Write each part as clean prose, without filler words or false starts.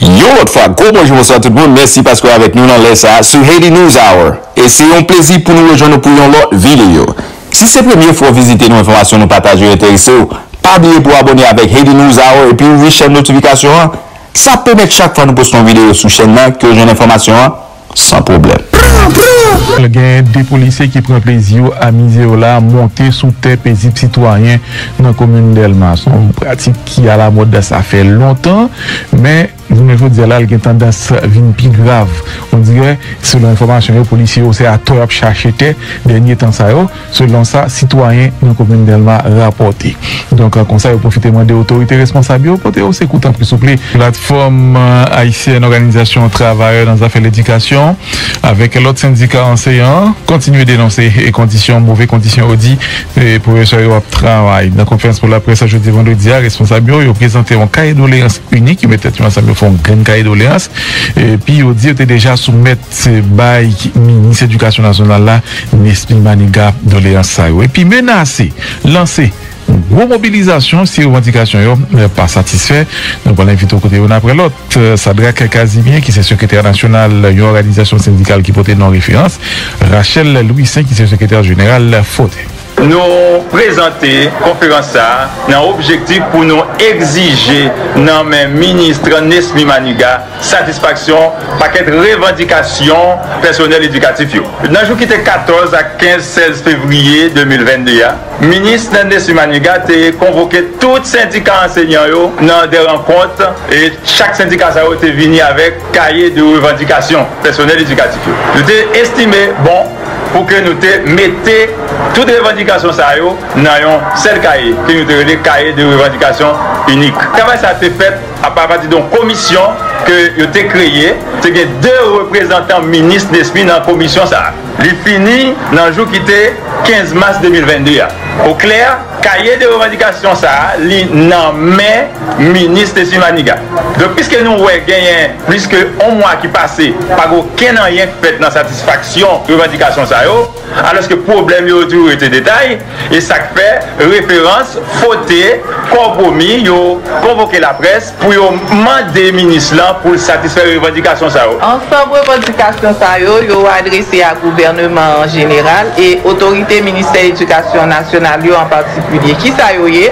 Yo, l'autre fois, gros bonjour, bonsoir à tout le monde. Merci parce que vous êtes avec nous dans les ça sur Haiti News Hour. Et c'est un plaisir pour nous rejoindre pour une autre vidéo. Si c'est la première fois visiter nos informations, nous partager, intéressés, pas oublier pour abonner avec Haiti News Hour et puis ouvrir chaîne notification. Ça permet chaque fois nous postons une vidéo sur chaîne que j'ai une information sans problème. Il y a des policiers qui prennent plaisir à miser là, monter sous terre paisible citoyen dans la commune d'Elma. C'est une pratique qui a la mode, ça fait longtemps, mais vous ne pouvez pas dire là, il y a tendance à venir plus grave. On dirait, selon l'information, les policiers aussi à tort chercher dernier temps ça. Selon ça, citoyens dans la commune d'Elma rapporté. Donc, comme ça, vous profitez des autorités responsables, vous pouvez aussi écouter un peu souple. Plateforme haïtienne, organisation travailleurs dans les affaires de l'éducation, avec l'autre syndicat enseignant, continue à dénoncer les conditions, mauvaises conditions audit et pour les travail. Travail. Dans la conférence pour la presse, jeudi vendredi, les responsables ont présenté un cahier de doléances unique qui mettait en ensemble. Font grand cahier d'oléance et puis on dit déjà soumettre ces bail ministre éducation nationale là Nesmi Maniga d'oléance ça et puis menacer lancer une grosse mobilisation si revendication n'est pas satisfait donc on invite au côté on après l'autre Sabrina Casimien qui c'est secrétaire national une organisation syndicale qui porte non référence Rachel Louisin qui c'est secrétaire général faute. Nous présenter conférence à un objectif pour nous exiger dans le ministre Nesmi Maniga satisfaction paquet de revendications personnelles éducatives. Dans le jour qui était 14 à 15 16 février 2022, le ministre Nesmi Maniga a convoqué tous les syndicats enseignants dans des rencontres et chaque syndicat a été venu avec un cahier de revendications personnelles éducatives. Nous avons estimé bon pour que nous mettions toutes les revendications dans un seul cahier, qui nous donne le cahier de revendications unique. Le travail a été fait à partir d'une commission que nous avons créée. Il y a deux représentants ministres d'esprit dans la commission. Il finit dans le jour qui était 15 mars 2022. Au clair, le cahier de revendications est dans main ministre Nesmi Maniga. Donc, puisque nous avons gagné plus qu'un mois qui passé, pas aucun rien fait dans la satisfaction de revendications. Alors que le problème est détail et ça fait référence, fauté, compromis, convoquer la presse pour demander ministre pour satisfaire les revendications. Ensemble, les revendications sont adressées au gouvernement en général et autorité ministère de l'éducation nationale en particulier. Qui ça y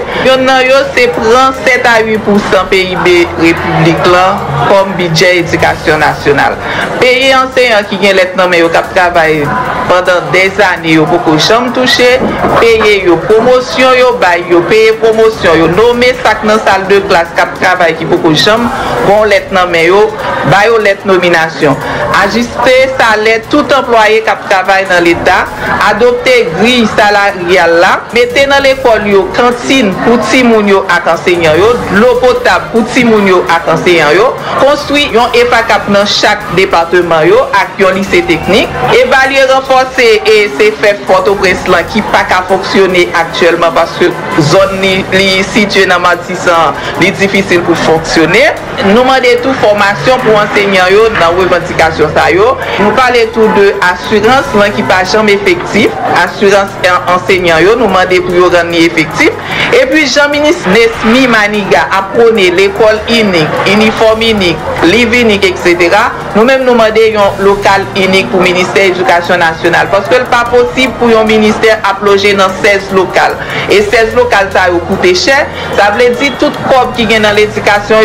c'est prendre 7 à 8% PIB république là comme budget éducation nationale. Payer enseignants qui gagnent les noms mais au cap travail pendant des années au beaucoup chambre touché, payer yo promotion yo bail yo payer promotion yo nommer sac dans salle de classe cap travail qui beaucoup chambre bon lettre mais yo bail lettre nomination. Ajuster salaire tout employé cap travail dans l'état, adopter grille salariale là, mettez dans l'école yo cantine pour ti moun yo ak enseignant yo, l'eau potable pour ti moun yo ak enseignant yo, construit yon EPACAP dans chaque département yo ak yon lycée technique, évaluer renforcer et c'est fait Port-au-Prince là qui pas qu'à fonctionner actuellement parce que zone li située dans Matissan, li difficile pour fonctionner. Nous demandons tout formation pour enseignants yo dans revendication ça yo. Nous parlons tout de assurance là qui pas jamais effectif, assurance enseignant yo, nous demandons pour yo rendre effectif. Et puis Jean-Ministre Nesmi Maniga a prôné l'école unique, uniforme unique, livre unique, etc. Nous-mêmes nous demandons un local unique pour le ministère de l'Éducation nationale. Parce que ce n'est pas possible pour un ministère à plonger dans 16 locales. Et 16 locales, ça a coûté cher. Ça veut dire que toute corps qui vient dans l'éducation,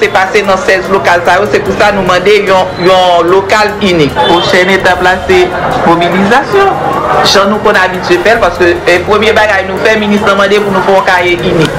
c'est passé dans 16 locales. C'est pour ça que nous demandons un local unique. Prochaine étape, c'est mobilisation. J'en nous qu'on a habitué faire parce que le premier bagage nous fait, le ministre demandé pour nous faire un cahier unique.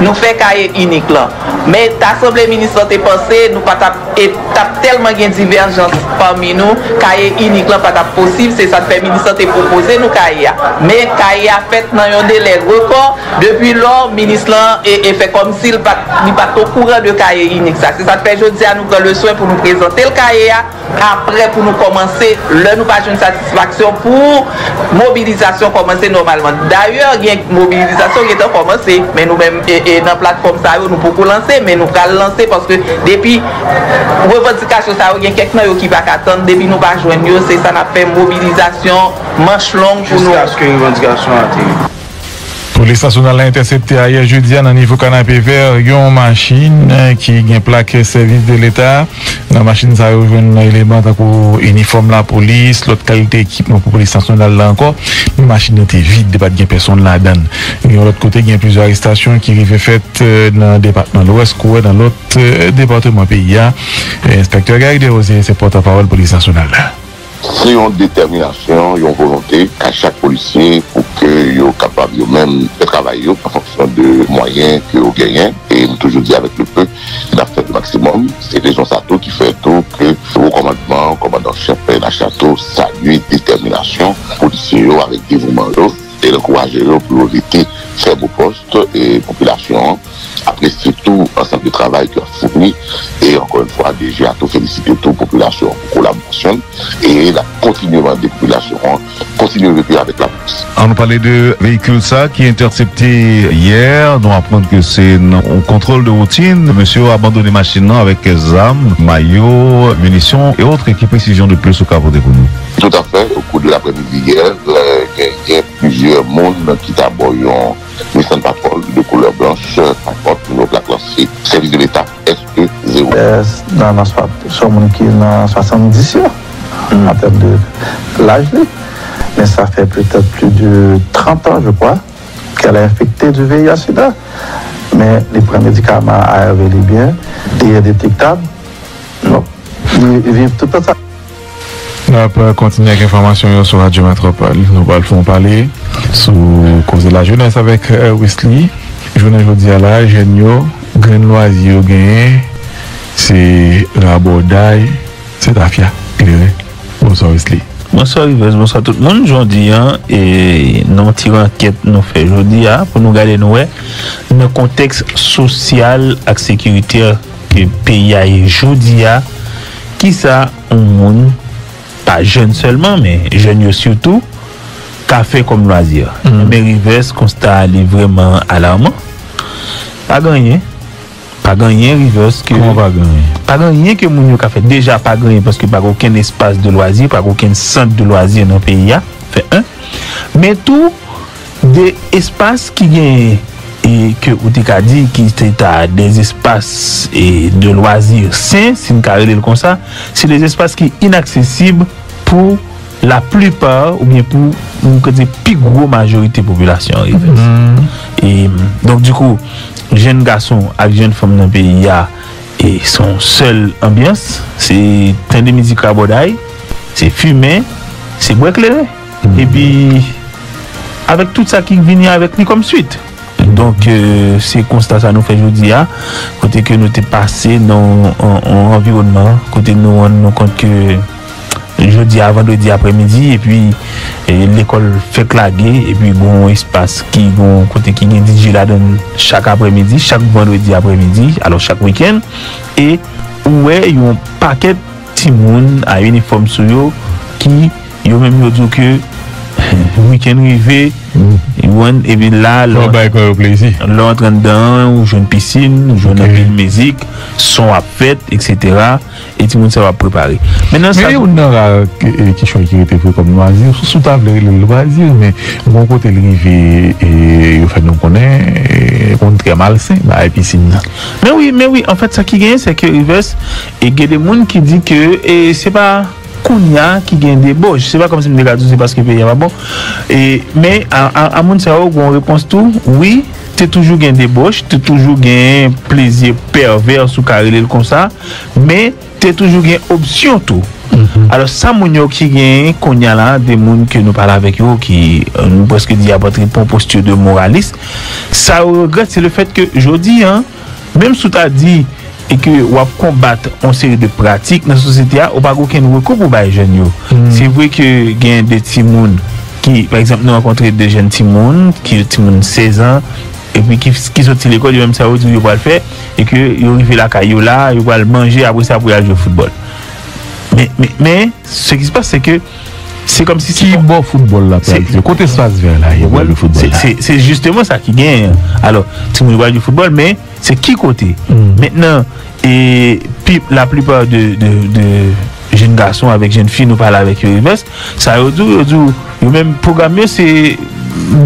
Nous faisons un cahier unique là. Mais l'Assemblée ministre a pensé, nous avons tellement de divergences parmi nous, cahier unique là pas possible, c'est ça que le ministre a proposé, nous cahier. Mais cahier a fait dans un délai record, depuis lors, le ministre a fait comme s'il n'était pas au courant de cahier unique. C'est ça que fait jeudi à nous prendre le soin pour nous présenter le cahier, après pour nous commencer, là nous pas une satisfaction pour mobilisation commencer normalement. D'ailleurs, il y a une mobilisation qui est commencée, mais nous-mêmes, et dans la plateforme, ça, nous pouvons lancer. Mais nous allons lancer parce que depuis revendication ça il y a quelqu'un qui va attendre depuis nous pas joindre c'est ça n'a fait mobilisation manche longue pour nous jusqu'à ce que revendication atteigne. Police nationale a intercepté hier jeudi à un niveau canapé vert une machine qui a plaqué service de l'État. La machine ça rejoint un élément pour uniforme la police, l'autre qualité équipement pour police nationale là encore. La machine était vide, pas de personne là dedans. Et de l'autre côté, il y a plusieurs arrestations qui arrivent faites dans le département de l'Ouest, dans l'autre département PIA. Inspecteur Gadi Dérosé, c'est porte-parole police nationale. C'est une détermination, une volonté à chaque policier pour qu'ils soient capables eux-mêmes de travailler en fonction des moyens que vous gagnez. Et toujours dit avec le peu, on a fait le maximum. C'est les gens Sato qui fait tout que le commandement, le commandant-chef de Château salue détermination policiers avec dévouement et l'encourager pour éviter faire vos postes et population. Après surtout ensemble de travail qui a fourni et encore une fois déjà à tout féliciter toute population pour la collaboration et la continuation des populations continuer de vivre avec la police. On nous parlait de véhicule ça qui est intercepté hier, nous apprendre que c'est un contrôle de routine, monsieur a abandonné machine avec armes, maillots, munitions et autres équipes précision de plus au capot de nous. Tout à fait, au cours de l'après-midi hier, il y a plusieurs mondes qui t'abordent en mission de patrouille de couleur blanche, transport, numéro plaque classée, service de l'État, SE0. Dans la chambre qui est dans 70 ans, en termes de l'âge, mais ça fait peut-être plus de 30 ans, je crois, qu'elle est infectée du VIH-Sida. Mais les premiers médicaments ARV libyen, détectables, non, ils vivent tout à ça. On continuer avec l'information sur Radio Métropole. Nous allons parler sur cause de la jeunesse avec Wesley. Journée aujourd'hui à la Genio, Green Loisir, c'est Rabodaï, c'est Afia Cléré. Bonsoir Wesley. Bonsoir Yves, bonsoir tout le monde. Aujourd'hui, et nous tirons enquête nous fait aujourd'hui pour nous garder nous dans le contexte social et sécuritaire du pays aujourd'hui qui ça au monde. Pas jeune seulement, mais jeune surtout, café comme loisir. Mais Rivers constat vraiment alarmant. Pas gagné, Rivers. Comment pas gagné? Pas gagné que mon café. Déjà pas gagné parce que pas aucun espace de loisir, pas aucun centre de loisir dans le pays. Fait un. Mais tout des espaces qui gagnent et que Outika dit qui étaient des espaces et de loisirs sains, si nous carrément comme ça, c'est des espaces qui sont inaccessibles pour la plupart ou bien pour une plus grosse majorité de la population. Et donc du coup, jeunes garçons avec jeunes femmes dans le pays et son seule ambiance, c'est tendre musique à Bodaï, c'est fumer, c'est boire éclairé. Et puis avec tout ça qui vient avec lui comme suite. Donc, c'est constat ça nous fait aujourd'hui, côté que nous sommes passés dans l'environnement, côté nous rendons compte que jeudi à vendredi après-midi, et puis l'école fait claguer, et puis bon espace qui bon côté qui est DJ là chaque après-midi, chaque vendredi après-midi, alors chaque week-end, et ouais, il y a un paquet de petits monde à uniforme sur eux qui, ils ont même dit que week-end arrivé, et puis là, l'autre dedans, ou joue une piscine, ou joue une pile musique, son à fête, etc. Et tout le monde ça va préparer. Maintenant, ça. Mais on a qui choisit qui était fait comme loisir, sous table le loisir, mais bon côté l'arrivée, et au fait, nous connaît, on est très malsain, la piscine. Mais oui, en fait, ça qui gagne, c'est que Rivers, et il y a des gens qui disent que c'est pas. Kounia qui gagne des boches, c'est pas comme si me dégage, c'est parce que pays pas bon. Et mais à mon cerveau, on réponse tout. Oui, tu toujours gagne des boches, tu toujours gagne plaisir pervers sous carrel comme ça, mais tu toujours gagne option tout. Alors ça mon qui gagne Kounia là des monde que nous parlons avec eux qui nous presque dit à votre posture de moraliste. Ça regrette c'est le fait que aujourd'hui même sous t'as dit et que on va combattre une série de pratiques dans la société, on n'a pas aucun recours pour les jeunes. C'est vrai que il y a des petits gens qui, par exemple, nous rencontrons des jeunes petits gens qui ont 16 ans et puis qui sortent de l'école, ils vont le faire et qu'ils arrivent là, ils vont le manger, après ça, ils vont jouer au football. Mais ce qui se passe, c'est que c'est comme si c'est bon football là, le côté espace vert là, il voit le football. C'est justement ça qui gagne. Alors, tout le monde voit du football, mais c'est qui côté maintenant et puis la plupart de jeunes garçons avec jeunes filles nous parlent avec eux, ça eux même programmé c'est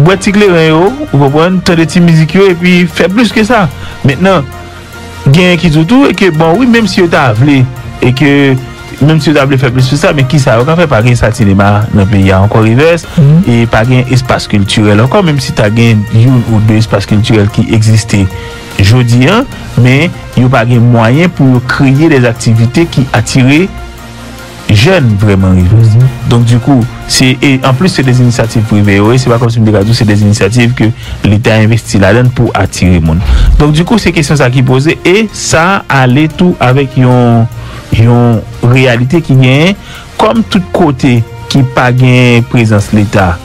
boîte éclairée, vous pouvez entendre des musiques et puis faire plus que ça. Maintenant, gain qui tout tout et que bon oui, même si vous avez et que même si vous avez fait plus que ça, mais qui ça on fait pas gain ça cinéma dans le pays encore reverse et pas gain espace culturel encore même si tu as gain ou deux espaces culturels qui existaient aujourd'hui hein, mais il n'y a pas de moyen pour créer des activités qui attirent jeunes vraiment. Donc du coup, et en plus c'est des initiatives privées, c'est pas comme si c'est des initiatives que l'État investit là-dedans pour attirer les gens. Donc du coup, c'est question ça qui posait et ça allait tout avec une réalité qui vient comme tout côté qui pas gain présence l'État.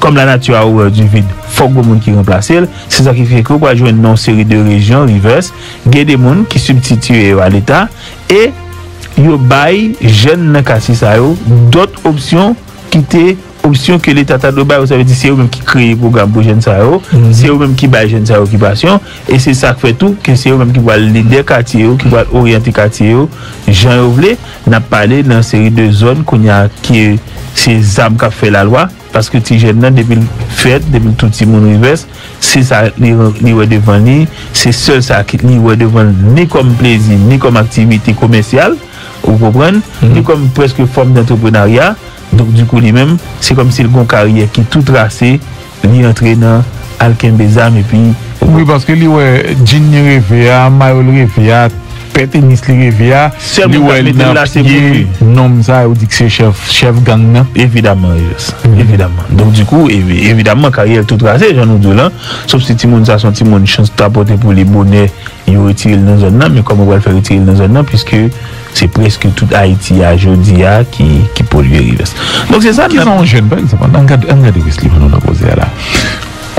Comme la nature a ouvert du vide, faut que les gens qui remplacent. C'est ça qui fait que vous jouez une série de régions, reverse, il y a des gens qui substituent à l'État et vous baillez jeunes dans le cas d'autres options qui étaient options que l'État a donné. Ça veut dire que c'est eux-mêmes qui créent le programme pour les jeunes, c'est eux-mêmes qui baillent les jeunes à occupation et c'est ça qui fait tout, que c'est eux-mêmes qui vont l'aider quartier, qui vont orienter quartier. Jean Ouvelé n'a parlé d'une série de zones qui est ces âmes qui ont fait la loi. Parce que les jeunes, depuis le fait, depuis tout le monde, c'est ça qui est devant nous, c'est seul ça qui est devant nous, ni comme plaisir, ni comme activité commerciale, vous comprenez, ni comme presque forme d'entrepreneuriat. Donc, du coup, lui-même, c'est comme si le bon carrière qui est tout tracé, lui entrer dans Alkembezam et puis. Oui, parce que lui, Jini Revea, Mayol Revea, Péténis Revea, lui, nom ça, ou dit que c'est chef gang. Évidemment, évidemment. Donc, du coup, évidemment, carrière tout tracé, j'en ai dit là. Sauf si tout le monde a senti mon chance d'apporter pour les bonnets, ils ont retiré dans la zone là, mais comment on va le faire retirer dans la zone là, puisque c'est presque tout Haïti à Jodia qui pollue Rivers. Donc, c'est ça. Ils sont jeunes, par exemple. Regardez Wesley, vous nous proposez là.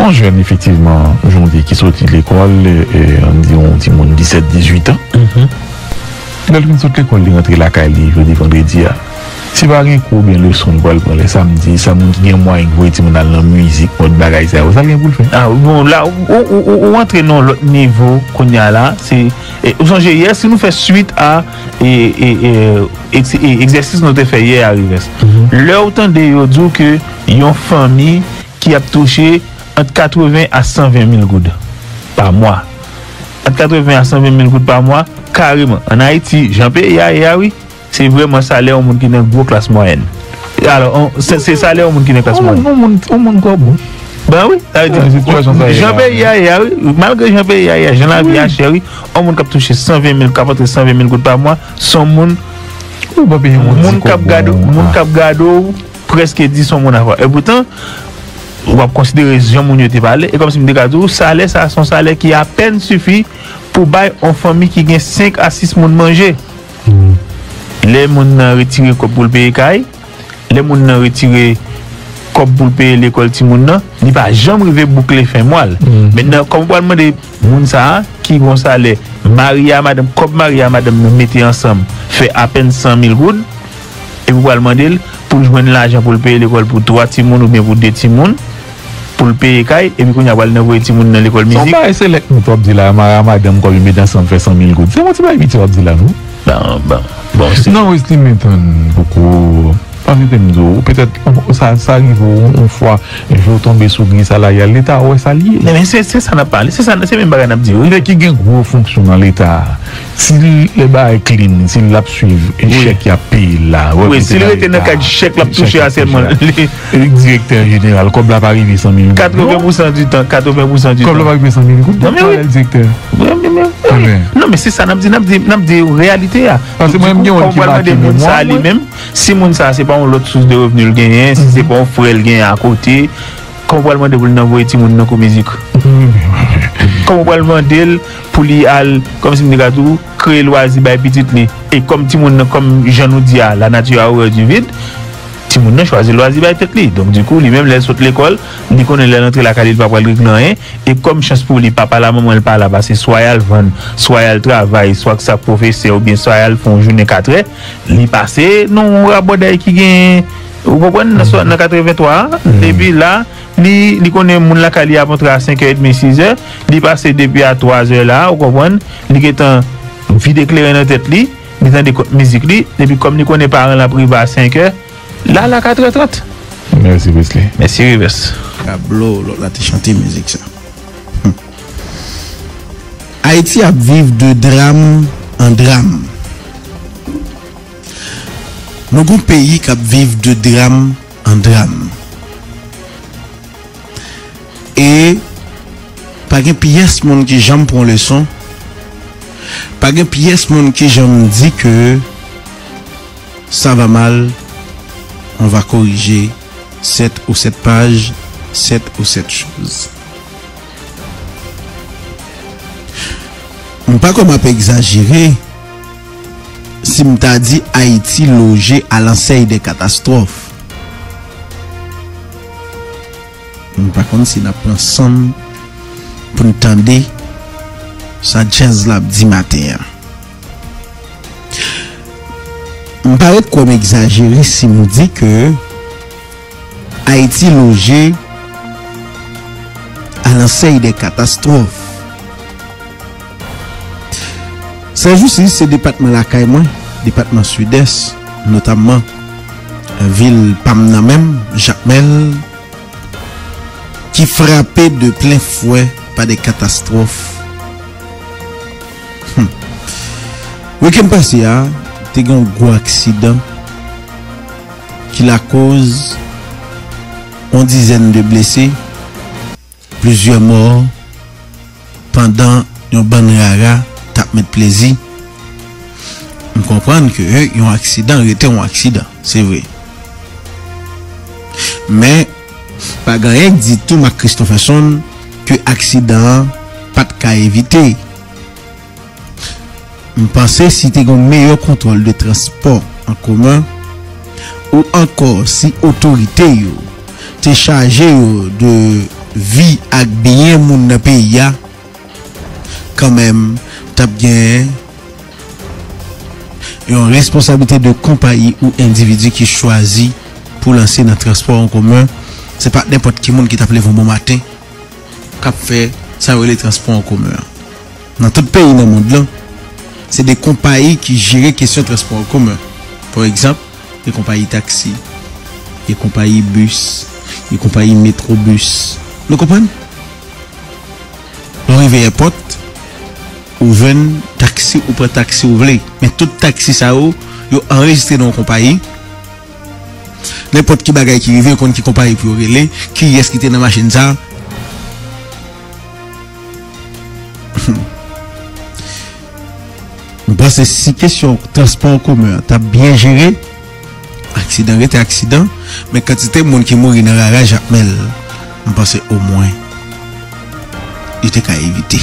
On jeune, effectivement, aujourd'hui, qui sortit de l'école, et on dit 17-18 ans. Donc, ils sortent de l'école, ils rentrent la Cali, jeudi, vendredi. Si vous avez un cours, bien le son, le samedi, samedi, moi, vous êtes dans la musique, votre bagaille, ça, vous allez vous le faire. Ah, bon, là, on entre dans l'autre niveau qu'on a là, c'est. Vous songez, hier, si nous faisons suite à l'exercice que nous avons fait hier à Rivers, là, autant de dire que y a une famille qui a touché entre 80 à 120 000 gouttes par mois. Entre 80 à 120 000 gouttes par mois, carrément. En Haïti, Jean-Pierre, oui. C'est vraiment salaire au monde qui est dans la classe moyenne. Alors, c'est salaire au monde qui est dans la classe moyenne. Au monde quoi bon? Ben oui, ça veut dire que malgré Jean-Pierre, Jean-Pierre, chérie, au monde qui a touché 120 000, qui a porté 120 000 gouttes par mois, son monde, monde cap gado, presque 10 son monde à voir. Et pourtant, on va considérer Jean Mounier te parler, et comme si me dit salaire, ça son salaire qui à peine suffit pour bailler une famille qui gagne 5 à 6 monde manger. Les gens ont retiré pour le payer caille, les gens ont retiré pour le payer l'école timouna, ni pas jamais arrivé boucler fin mois. Maintenant comme on demande des gens ça qui vont s'aller Maria madame comme Maria madame nous mettez ensemble fait à peine 100 000 gouttes et vous demander pour joindre l'argent pour le payer l'école pour 3 timoun ou bien pour 2 timoun pour le payer caille et puis qu'on y a pas l'envoyer timoun dans l'école musique. On va essayer les nous top dit là Maria madame comme met ensemble fait 100 000 gouttes. C'est moi tu pas habitué à dire là nous. Bon, non, je m'étonne beaucoup. Peut-être ça arrive une fois, je vais tomber sous gris salarial, l'État est allié. Mais c'est ça n'a pas, c'est ça, c'est même pas dit. Il y a qui gagne gros fonction dans l'État. Si le bar est clean, s'il l'a suivi, un chèque qui a payé là. Oui, s'il était dans le chèque, l'a touché à seulement. Le directeur général, comme l'a arrivé 100 000 gouttes. 80% du temps, 80% du temps. Comme l'a arrivé 100 000 gouttes, le directeur. Non, mais c'est ça, n'a dit réalité. Parce que moi-même, si mon ça, c'est pas l'autre source de revenus le gagne, si c'est pas un frère le gagne à côté, comment vous allez demander pour les gens dans la musique? Comment vous allez demander pour les gens, comme si vous créer le loisir par petit et comme les gens, comme je nous dis, la nature a ouvert du vide, les gens choisissent le loisir par petit. Donc du coup, lui-même, les sortent de l'école, ils connaissent l'entrée de la qualité de papa le gagne, et comme chance pour les papa, la maman, elle parle là-bas, c'est soit elle vend, soit elle travaille, soit que sa professeur, ou bien soit elle font journée 4 heures, les passer, non, on rabot qui gagne. Vous comprenez, dans 83, depuis là, il connaît mon la cali à 5h30, 6h, il passe depuis à 3h là, vous comprenez, il est en vie d'éclairer dans la tête, il est en musique, et puis comme il connaît parents la privé à 5h, là, à 4h30. Merci, Wesley. Merci, Rivers. Tableau, là, tu chantes musique, ça. Haïti a vécu de drame en drame. Nous avons un pays qui vit de drame en drame. Et, pas de pièce qui j'aime prendre leçon. Pas de pièce qui j'aime dit que ça va mal, on va corriger 7 ou 7 pages, 7 ou 7 choses. Je ne sais pas comment on peut exagérer. Si je t'ai dit Haïti logé à l'enseigne des catastrophes, par contre, si nous prenons ensemble pour nous tendre, ça jazz là dit matin. On paraît comme exagéré si nous dit que Haïti logé à l'enseigne des catastrophes. C'est juste ici, c'est le département de la Caïman, le département sud-est, notamment la ville Pamna même, Jacmel, qui frappait de plein fouet par des catastrophes. Le week-end passé, il y a eu un gros accident qui a causé une dizaine de blessés, plusieurs morts pendant une bonne rara. Mettre plaisir, on comprend que un accident était un accident, c'est vrai, mais pas rien dit tout ma Christopherson que accident pas de cas éviter. On pensait si tu as un meilleur contrôle de transport en commun ou encore si autorité t'es chargé de vie à bien mon pays quand même bien une responsabilité de compagnie ou individu qui choisit pour lancer dans le transport en commun. C'est pas n'importe qui monde qui t'appelle bon matin qui fait ça les transports en commun dans tout pays dans le monde là. C'est des compagnies qui gèrent question transport en commun, par exemple les compagnies taxi, les compagnies bus, les compagnies métrobus. Vous comprenez? On arrive à l'aéroport ou jeune taxi ou pas taxi ou vle, mais tout taxi ça ou enregistré dans compagnie. N'importe qui bagaille qui arrive compte qui compagnie pour relais qui est-ce qui était dans machine ça. Parce que si question transport en commun t'as bien géré, accident était accident, mais quand c'était monde qui mourir dans la rage Jacmel, on pensait au moins il était qu'à éviter.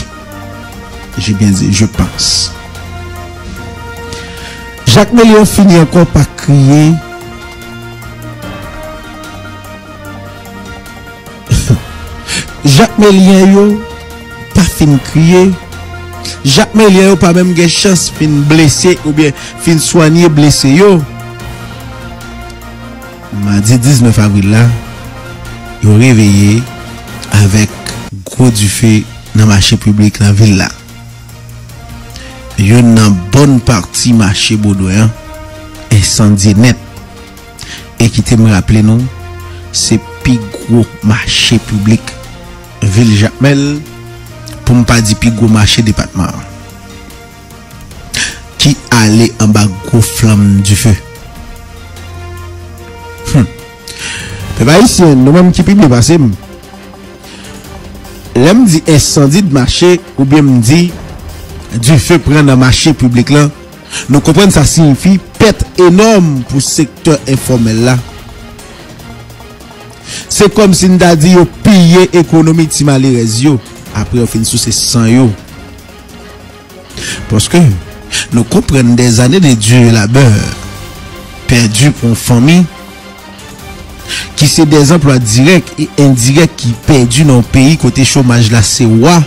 J'ai bien dit, je pense. Jacmel finit encore par crier. Jacmel pas fin crier. Jacmel pas même de chance fin blessé ou bien fin soigner blessé yo. Mardi 19 avril là, il réveillé avec gros du fait dans le marché public dans la ville là. Il y a une bonne partie marché Baudouin incendie net. Et qui te me rappelé nous, c'est plus gros marché public ville Jacmel, pour ne pas dire plus gros marché département, qui allait en bas gros flamme du feu. Bah ici, nous même qui publie passer. Là me dit incendie de marché ou bien me dit du feu prend dans le marché public là. Nous comprenons ça signifie perte énorme pour le secteur informel là. C'est comme si nous avons dit piller l'économie de Malérez. Après, on finit sous ces 100 yo. Parce que nous comprenons des années de dur labeur perdu pour une famille qui c'est des emplois directs et indirects qui perdus dans le pays côté chômage là, c'est roi.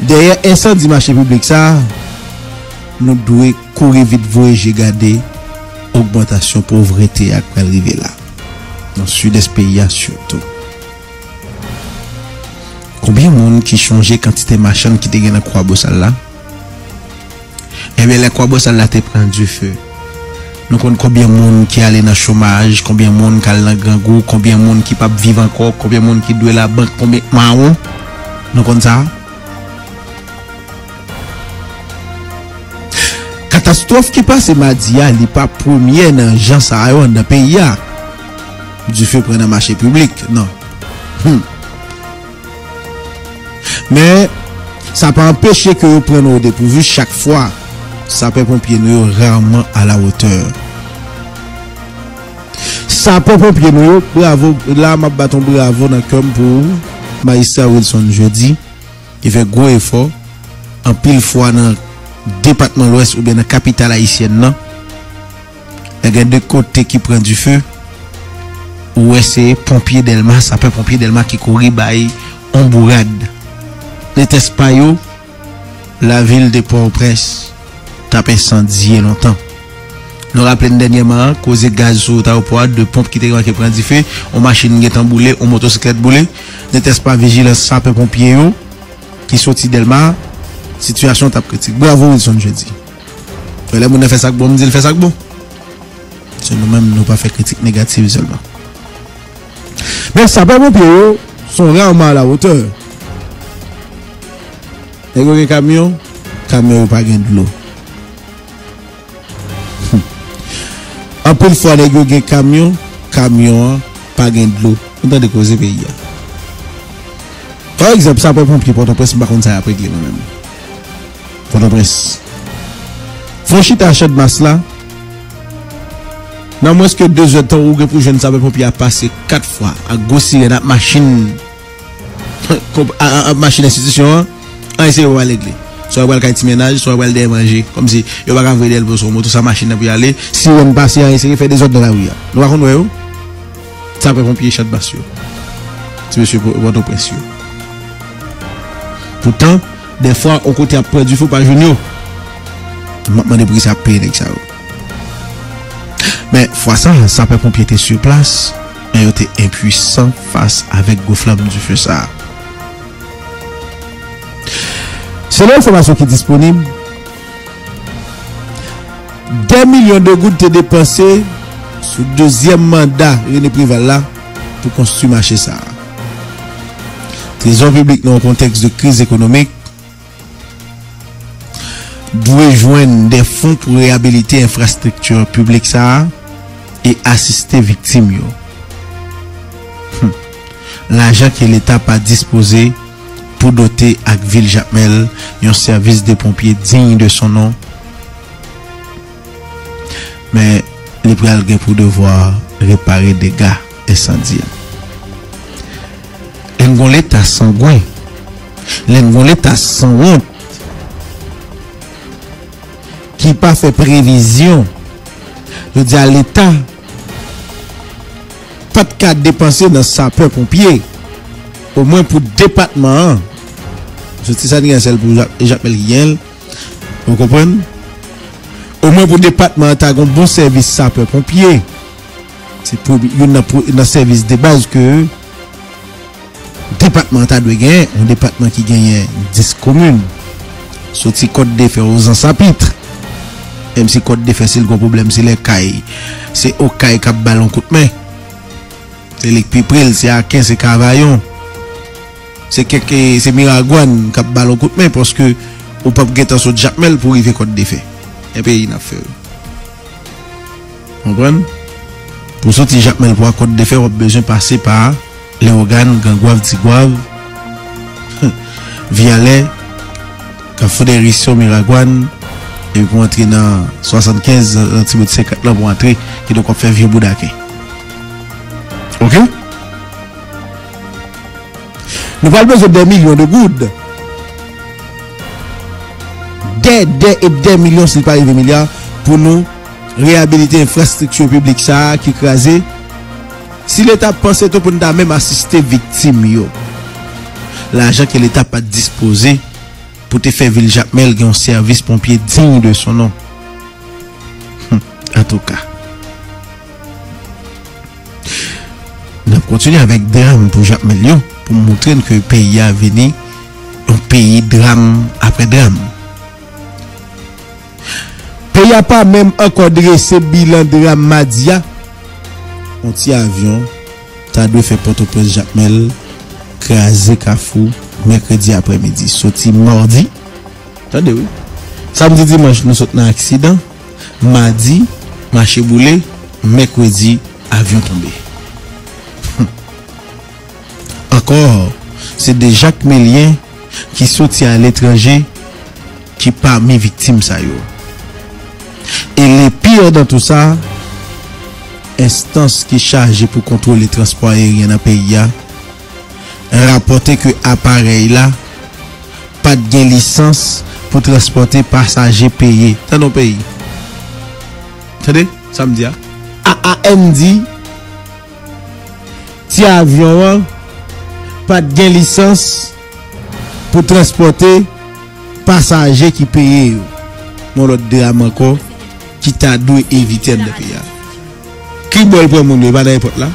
Derrière incendie marché public ça, nous devons courir vite voyager garder augmentation pauvreté à quoi arriver là dans le sud des pays surtout. Combien de monde qui changeait quantité machin qui te gagne dans Croix Bossal là? Eh bien la Croix Bossal là te prend du feu. Nous connaissons combien de monde qui allait dans le chômage, combien de monde qui allait dans le grand goût, combien de monde qui ne peut pas vivre encore, combien de monde qui doit la banque, combien de monde. Nous connaissons ça. Catastrophe qui passe, Madia, n'est pas première dans les gens dans le pays. Du fait prendre un marché public, non. Mais ça peut empêcher que vous preniez au dépourvu chaque fois. Ça peut pompier nous rarement à la hauteur. Ça peut pompier nous, bravo, là, ma bâton bravo dans le cœur pour Maïsa Wilson jeudi. Il fait gros effort. En pile fois dans le département de l'Ouest ou bien dans la capitale haïtienne. Il y a deux côtés qui prennent du feu. Ou c'est pompier Delma, ça peut pompier Delma qui courit bail en bourrade. Les Tespayos, la ville de Port-au-Prince, tape incendié longtemps. Nous rappelons dernièrement, cause gaz au taopouad, de pompe qui était prend du feu, on machine qui est emboulée, on motocyclette boulée. N'était-ce pas vigilance, ça peut pompier qui sortit Delma, situation tape critique. Bravo, Wilson, je dis. Les gens fait ça bon, nous disons fait ça bon. C'est nous-mêmes, nous pas fait critique négative seulement. Mais ça peut pompier sont rarement à la hauteur. Nèg ou gen camion, camion ou pas gen de l'eau. En plus fois nèg ou gen camion, camion pas gen de l'eau. On t'a décausé pays. Par exemple, ça peut pompier Port-au-Prince pas contre ça après clé même. Port-au-Prince. Franchi t'achète masse là. Dans moins que 2 heures de temps ou gen pour jeune ça peut pompier a passé 4 fois à gossirer la machine. À machine institution. On essaie de l'église. Soit on va faire ménage, soit on va le manger. Comme si on va faire des choses pour sa machine pour aller. Si on passe, on essaie de faire des autres dans la rue. Nous allons voir. Ça peut pompier chaque bastion. C'est monsieur votre précieux. Pourtant, des fois, on côté après du faux par junior. Maintenant, des prix ça paye avec ça. Mais fois ça, ça peut pompier était sur place. Mais on était impuissant face avec les flammes du feu ça. C'est l'information qui est disponible. 2 millions de gouttes sont dépensées sous le deuxième mandat René Préval là pour construire le marché ça. Trésor public dans un contexte de crise économique doit joindre des fonds pour réhabiliter l'infrastructure publique ça et assister les victimes. L'argent que l'État n'a pas disposé pour doter à Ville Jacmel un service de pompiers digne de son nom. Mais les pralgues pour devoir réparer des dégâts incendiaires. L'État sans goût. L'État sans honte. Qui pas fait prévision. Je dis à l'État. Pas de cas dépensé dans sapeurs-pompiers. Au moins pour le département. C'est ça qui celle pour Jacmel Guiel. Vous comprenez? Au moins pour le département, tu as un bon service sapeur-pompier. C'est pour un service de base que le département a gagné. Un département qui gagne 10 communes. Sauf si code de fait aux ensapitres. Même si code de fait, c'est le gros problème, c'est les cailles. C'est au caille qui a ballon coup de main. C'est les pipril, c'est à 15, c'est Cavaillon. C'est Miragouane qui a ballon coup de main parce que on peut pas sur Jacmel pour arriver contre des faits. Et puis il n'a fait. Vous comprenez? Pour sortir Jacmel pour contre des faits, on a besoin de passer par les organes, Gangouave, Tigouave, Vialet, Kafou des Rissos, Miragouane, et pour entrer dans 75, Antibouti 50 là pour entrer, qui doit faire vieux Boudaké. Ok? Nous parlons besoin de 2 millions de gouttes. Des millions, si pas des milliards, pour nous réhabiliter l'infrastructure publique ça qui crasé. Si l'État pensait tout pour nous même assister victimes, l'argent que l'État n'a pas disposé pour te faire Ville Jacmel un service pompier digne de son nom. En tout cas. Nous continuons avec drame pour Jacmel. Pour montrer que le pays a venu un pays drame après drame. Pays n'a pas même encore dressé bilan de la Madia. On tient avion, t'as dû faire Port-au-Prince Jacmel, crasé Kafou, mercredi après-midi, sorti mardi. Attendez, oui. Samedi, dimanche, nous sommes dans l'accident. Mardi, marché boulé, mercredi, avion tombé. Encore, c'est des Jacmeliens qui sortit à l'étranger qui parmi victimes ça yo. Et les pires dans tout ça, instance qui chargée pour contrôler le transport aérien dans le pays a rapporté que appareil là pas de licence pour transporter passagers payés dans nos pays. Attendez, samedi AAM dit si avion pas de licence pour transporter passagers qui payent. Mon autre drame encore qui t'a dû éviter de payer. Qui boit pour mon pas n'importe là.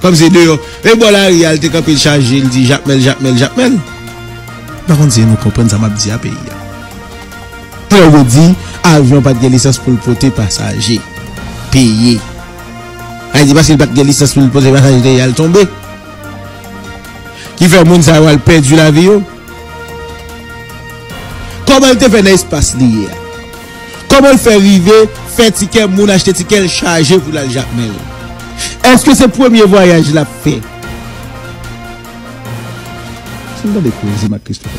Comme c'est deux. Et bon la réalité quand il charge, il dit Jacmel. Par contre, si nous comprenons ça m'a dit à payer. Pour vous dire, avion pas de licence pour le porter passager payé. Elle dit parce qu'il pas de licence pour le porter passager, il a tombé. Qui fait moun sa wal perdu la vie yo? Comment te fait l'espace lié? Comment le fait arriver, faire ticket moun, acheter ticket chargé pour la Jacmel? Est-ce que c'est le premier voyage l'a fait? C'est dans les causes, ma Christophe.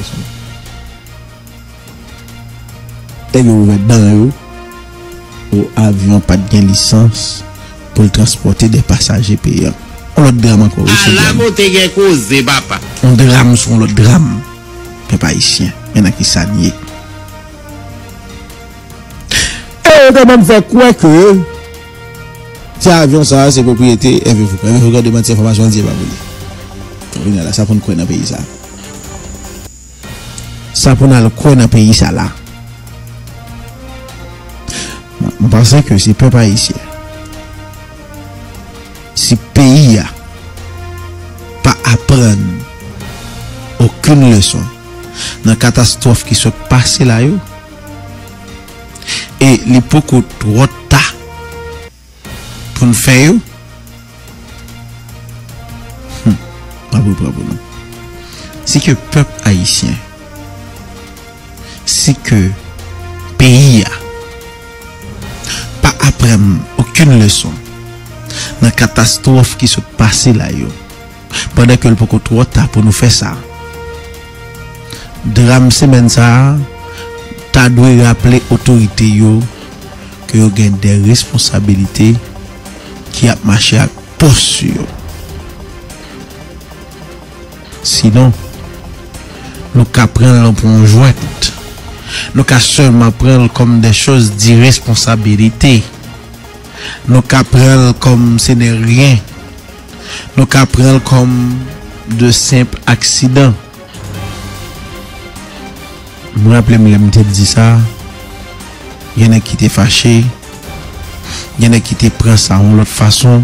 Et vous êtes dans le avion pas de licence pour transporter des passagers payants. On l'autre drame encore. On drame sur l'autre drame. Mais pas ici. Il y en a qui s'annient. Et on même fait quoi que cet avion, ça, c'est propriété. Et vous regardez demander cette information, on dit pas vous. Là, ça prend quoi dans le pays ça? Ça prend quoi dans le pays ça là? Je pense que c'est pas ici. Si pays pas apprendre aucune leçon dans la catastrophe qui se passe là et les beaucoup trop tard pour nous faire bravo si que peuple haïtien si que pays pas apprendre aucune leçon la catastrophe qui se passe là yo pendant que le poko trop tard pour nous faire ça drame semaine ça ta doit rappeler autorité yo que yo gagne des responsabilités qui a marché à poursuivre sinon nous ka prendre pour un joint nous ka seulement prendre comme des choses d'irresponsabilité. Nous prenons comme ce n'est rien. Nous prenons comme de simples accidents. Je me rappelle, je dit ça. Il y en a qui étaient fâchés. Il y en a qui étaient pris ça en l'autre façon.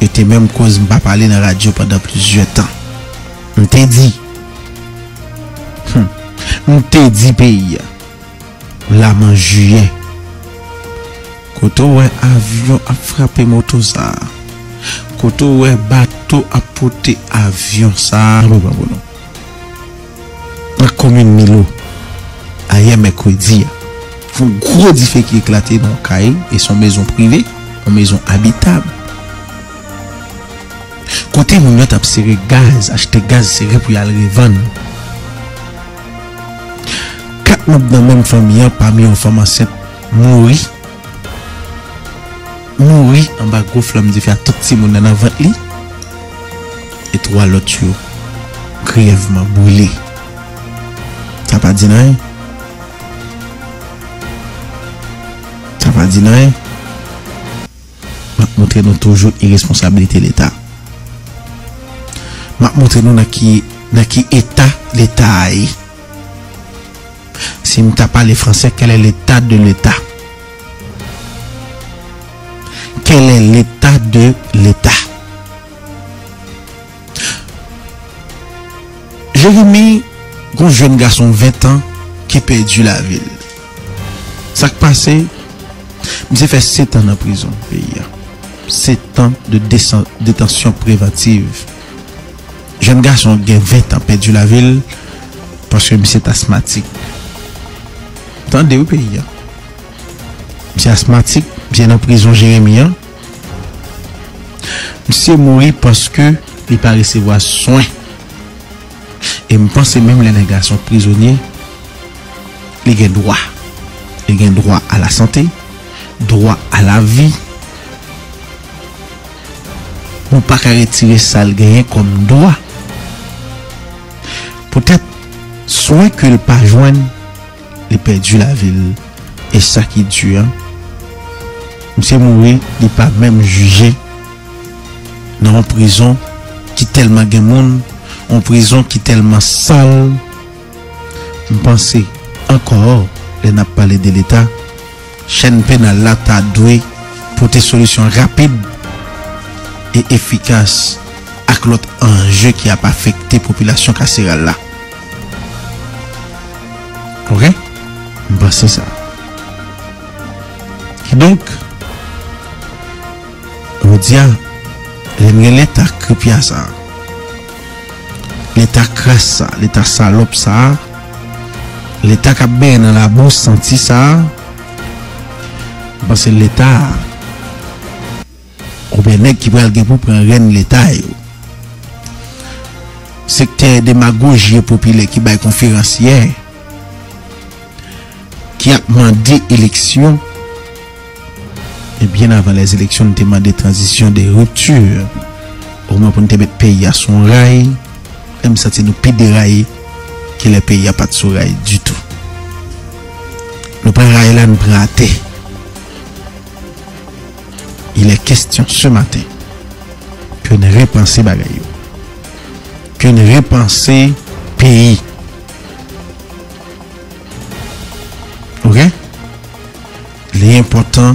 Et était même cause de ne pas parler dans la radio pendant plusieurs temps. Je t'ai dit. Je t'ai dit, pays. Là, en juillet. Koto ouais avion a frappé moto ça. Koto ouais bateau a porté avion ça. La commune Milo, hier mercredi, un gros diffé qui éclaté dans Kaye et son maison privée, en maison habitable. Côté mon a serré gaz, acheté gaz serré pour y aller revendre. Quatre membres dans même famille, parmi une femme enceinte, mourir. Mourir en bas gros flamme de faire tout le monde dans votre lit et trois l'autre grièvement brûlé. Ça pas dit rien. Ça pas dit rien. Je vais montrer nous toujours l'irresponsabilité de l'État. Je vais montrer nous dans qui état l'État est. Si je ne parle pas français, quel est l'état de l'État? Quel est l'état de l'État? Jérémy, un jeune garçon 20 ans qui a perdu la ville. Ça qui passé, j'ai fait 7 ans en prison, pays. 7 ans de détention privative. Jeune garçon qui a 20 ans perdu la ville parce que c'est asthmatique. Attendez, oui, pays. C'est asthmatique, bien en prison Jérémie. Monsieur mourit parce que il pas recevoir soin. Et je pense même les négations prisonniers, ils ont droit. Ils ont droit à la santé, droit à la vie. On ne peut pas retirer ça comme droit. Peut-être, soin que le pas joindre, il perdu la ville. Et ça qui tue. Monsieur mourir, il n'est pas même jugé dans une prison qui tellement de monde. En prison qui est tellement sale. Je pense encore, les n'a parlé de l'État. Chaîne pénale là t'a doué pour des solutions rapides et efficaces à l'autre enjeu qui a affecté la population carcérale là. Ok? Je pense ça. Donc, on dit, l'État crie à ça. L'État crasse ça, l'État salope ça, l'État qui a bien dans la bourse senti ça, parce que l'État, ou bien nèg qui prend pour prendre reine l'État. Secteur démagogie populaire qui bail conférencier, qui a demandé élection, et bien avant les élections, on demandé transition des ruptures, au moins pour nous mettre pays à son rail. Même ça, c'est nous plus déraillé que les pays n'ont pas de sourail du tout. Nous prenons rail là, nous prenons à terre. Il est question ce matin que nous repensions bagaille, que nous repensions pays. Ok? Il est important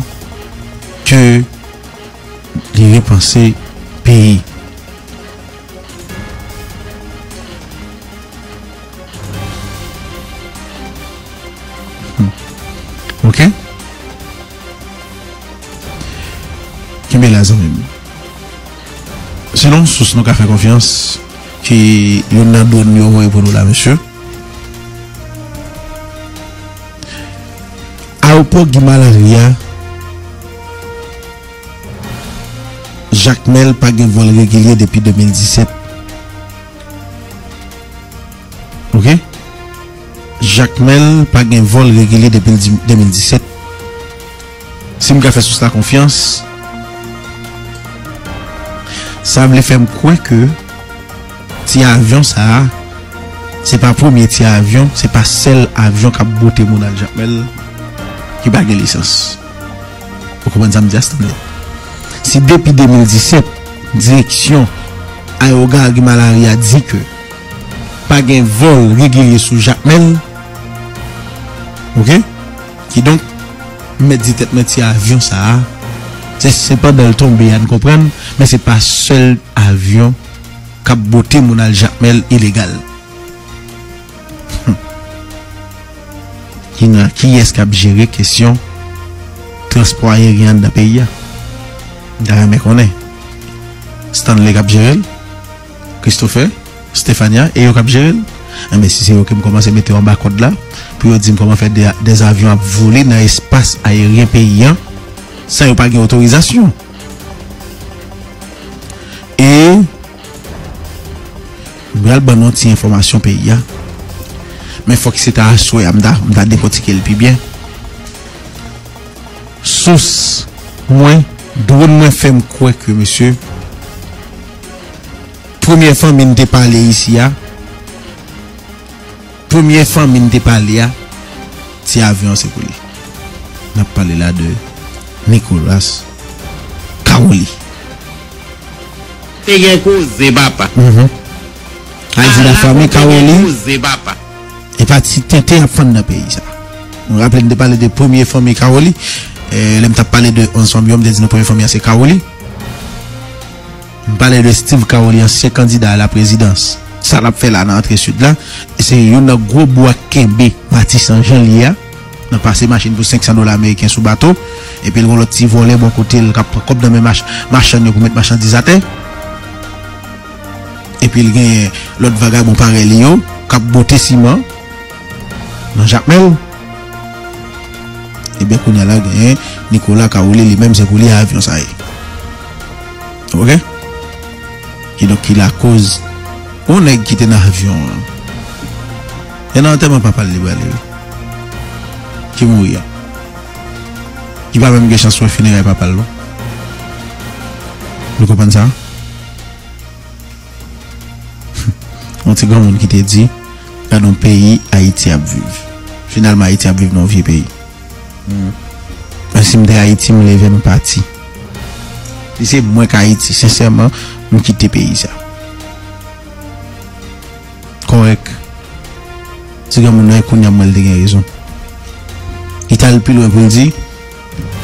que nous repensions pays. Ok? Qu'est-ce que c'est? Selon source, nous avons fait confiance que nous avons donné pour nous là, monsieur. Aéroport Guimalaria, Jacmel n'a pas de vol régulier depuis 2017. Ok? Jacmel pas un vol régulier depuis 2017. Si je fais sous sa confiance, ça me fait croire que petit avion ça, c'est pas premier petit avion, c'est pas seul avion qui a botté mon Jacmel qui pas une licence. Vous comprenez ça me dit? Si depuis 2017, direction Aéroport Guimalaria dit que pas un vol régulier sous Jacmel. Ok? Qui donc, médite, métier avion, ça, c'est pas dans le tombé, vous comprenez? Mais c'est pas seul avion qui a botté mon Jacmel illégal. Qui est-ce qui a géré la question transport aérien dans le pays? D'ailleurs, mais qu'on est. Stanley qui a géré, Christopher, Stéphania, et qui a géré. Mais si c'est eux qui commencent à mettre en bas code là, puis ils disent comment faire des avions à voler dans l'espace aérien paysan sans pas avoir d'autorisation. Et, il y a une petite information paysan. Mais il faut que c'est à soi, je vais décortiquer le plus bien. Source, moi, je fais croire que monsieur, première fois que je n'ai pas parlé ici, première fois que je parlé, c'est avion c'est pour lui. Je parle là de Nicolas Caroli. C'est un cause de papa. La famille Caroli. Et pas si tu es un fan de pays. On rappelle de parler de première famille Caroli. Je parle de 11 millions de première famille, c'est Caroli. Je parle de Steve Caroli, ancien candidat à la présidence. Ça l'a fait là dans l'entrée sud là, c'est un gros bois Kembe, Matissan Jean-Lia, n'a passé machine pour $500 américains sous bateau et puis l'autre petit volet bon côté le cap comme dans mes marchands pour mettre marchandise à terre et puis il gagne l'autre vagabond pareil lion cap boté ciment dans Jacmel et bien qu'on a là gagné Nicolas Caroli les mêmes écoulés à avion ça est OK et donc il a cause on est quitté dans l'avion. Et non, tellement pas parler qui mourir. Qui va même que chanson funéraire papa là. Vous comprenez ça? On dit grand monde qui te dit dans un pays Haïti à vivre. Finalement Haïti à vivre dans un vieux pays. Si me Haïti me lever me parti. C'est moins qu'Haïti sincèrement me quitter pays ça. Correct. C'est comme on a mal de raison. Il t'a le plus loin pour le dire.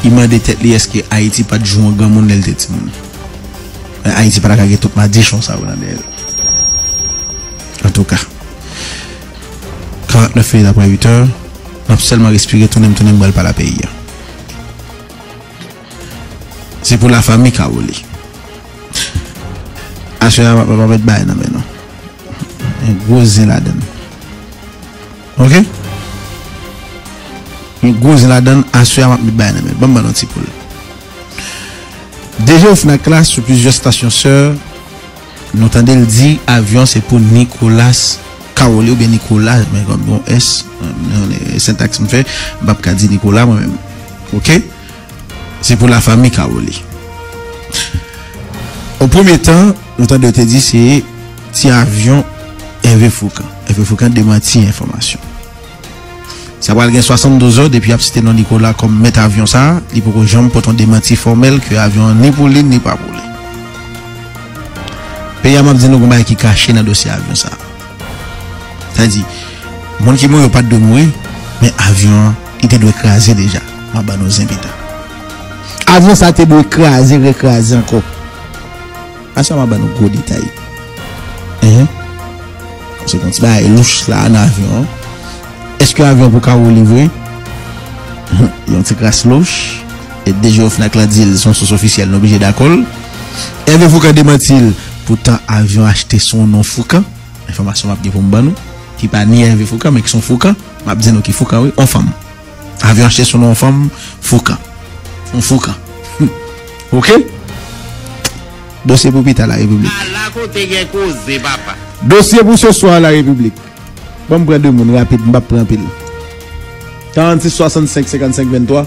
Il m'a détecté est-ce que Haïti pas de jouer un grand monde de tête. Haïti pas de tout ma déchance à en tout cas, 49 minutes après 8 heures, on a seulement respiré tourner balle par la pays. C'est pour la famille Caroli. Assurez-vous, on va mettre bail maintenant. Un gros zin là-dedans. OK? Un gros zin là-dedans, assurez-vous, on va mettre bail. Bon, bon, petit poule. Déjà, OFNAC là, sur plusieurs stations sœurs, nous entendons le dire, avion c'est pour Nicolas Caroli ou bien Nicolas, mais comme bon S, syntaxe me fait, Babka dit Nicolas moi-même. OK? C'est pour la famille Caroli. Au premier temps, nous entendons te dire, c'est petit avion. Hervé Foucan. Hervé Foucan démentit information. Ça va gagner 72 heures depuis que non Nicolas comme mettre avion ça, il faut que j'aime pour ton démenti formel que avion ni pour lui ni pas pour lui. Pays à m'a dit nous comment qui caché dans dossier avion ça. C'est-à-dire mon qui meurt pas de mourir mais avion il était écraser déjà. Ma ba nos invités. Avion ça était écraser encore. Ah ça m'a ba nos gros détails. C'est comme ça, il louche là en avion. Est-ce que l'avion pour Caroli livrer? Il y a une petite grâce louche. Et déjà, OFNAC l'a dit, ils sont sous officiels, ils sont obligés d'accord. Et vous pouvez démentir, pourtant, l'avion a acheté son nom Foucan. Information m'a dit pour moi, qui n'est pas ni Hervé Foucan, mais qui sont Foucan. M'a dit qui Foucan, oui, en femme. Avion acheté son nom en femme, Foucan. En Foucan. OK? Dossier pour Pita la République. Dossier pour ce soir à la République. Bon, prendre deux mounes rapide, je vais prendre pile. 46 65 55 23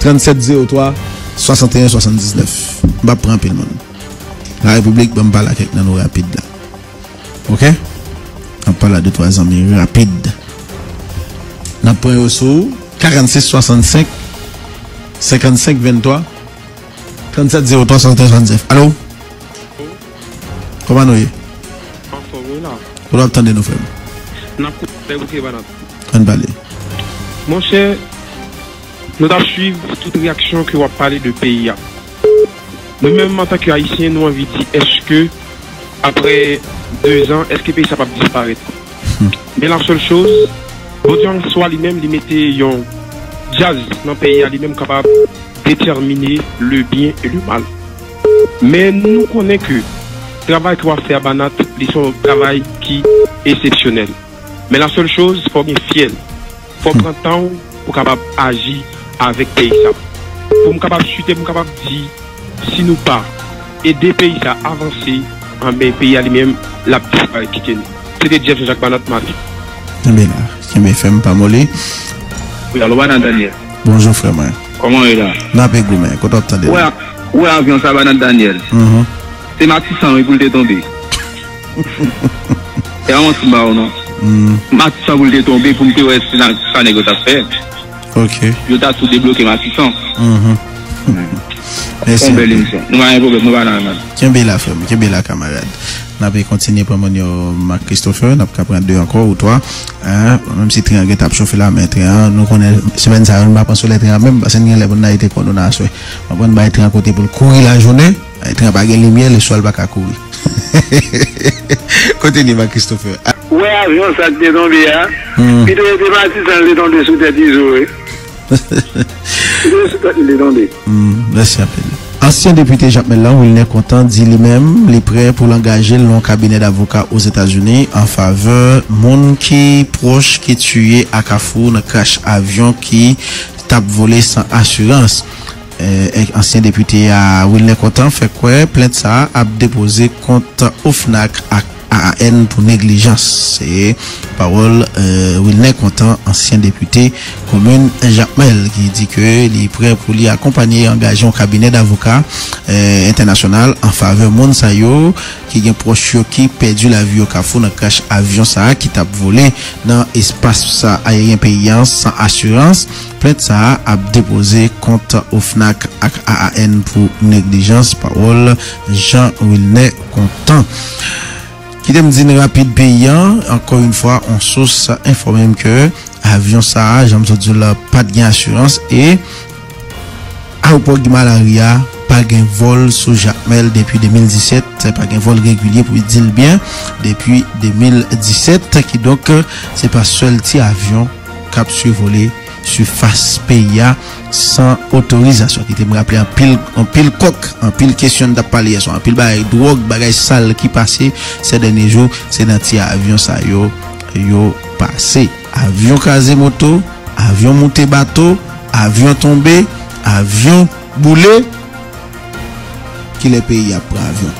37 03 61 79. Je vais prendre pile. La République, je vais parler avec nous rapide. OK? On parle à 2-3 ans, mais rapide. On prend aussi 46 65 55 23 37 03 61 79. Allô? Comment nous y est? Pour attendre nos frères. Mon cher, nous devons suivre toute réaction que vous parlez de pays. Nous-mêmes, en tant que Haïtiens, nous avons dit est-ce que, après 2 ans, est-ce que le pays va disparaître? Mais la seule chose, bon Dieu soit lui-même, il mettait un jazz dans le pays, lui-même capable de déterminer le bien et le mal. Mais nous connaissons que le travail qu'on va faire à Banat, c'est un travail qui est exceptionnel. Mais la seule chose, il faut bien fier. Il faut prendre temps pour capable agir avec le pays. Pour capable chuter, pour capable dire, si nous pas aider le pays à avancer, le pays à lui-même, la disparition. C'était Jean-Jacques Banat, ma vie. Je me fais pas mollet. Oui, alors, Daniel. Bonjour, frère. Comment est-ce là? Je suis là. Où est l'avion, ça, Banat, Daniel? C'est Matissan, il voulait tomber. Et on se bat, non? Matissan voulait tomber pour me dire, ouais, c'est ça que ça fait. Ok. Je t'ai tout débloqué, Matissan. Merci. On va aller, nous allons problème, nous allons aller. Tiens, bien la femme, tiens, bien la camarade. On va continuer pour mon Marc Christopher, on va prendre 2 encore ou 3. Même si le train est chauffé là, mais nous connaissons, semaine ça, on va prendre sur les trains, même parce que nous avons été condamnés à souhait. On va prendre le train à côté pour courir la journée. Il n'y a pas de lumière, le soir va courir. Continuez, ma Christopher. Oui, avion, ça te tombé. Puis tu es parti sans le tomber sous tes 10 jours. Ancien député Jacmel, Wilner Content dit lui-même les prêts pour l'engager dans le cabinet d'avocats aux États-Unis en faveur monde qui proche qui tué à Kafou dans crash avion qui tape volé sans assurance. Ancien député à Wilner Content fait quoi? Plainte ça a déposé contre OFNAC à AAN pour négligence. C'est parole Wilner Content, ancien député commune Jacmel, qui dit que il est prêt pour lui accompagner engager un cabinet d'avocats international en faveur Monsayo qui est proche qui perdu la vie au Kafou dans crash avion ça qui tape volé dans espace aérien payant sans assurance. Plainte ça a déposé contre OFNAC à AAN pour négligence. Parole Jean Wilner Content. Qui me dit rapide payant, encore une fois, on source informe que avion ça, j'aime ça dire là, pas de gain assurance et aéroport du malaria, pas de vol sous Jacmel depuis 2017, c'est pas de vol régulier pour dire bien, depuis 2017, qui donc, c'est pas seul petit avion cap survolé surface PIA sans autorisation qui te me rappeler en pile coq en pile question d'apparition en pile drogue bagage sale qui passait ces derniers jours c'est dans tir avion ça yo passé avion casé moto avion monté bateau avion tombé avion boulé qui les pays après avion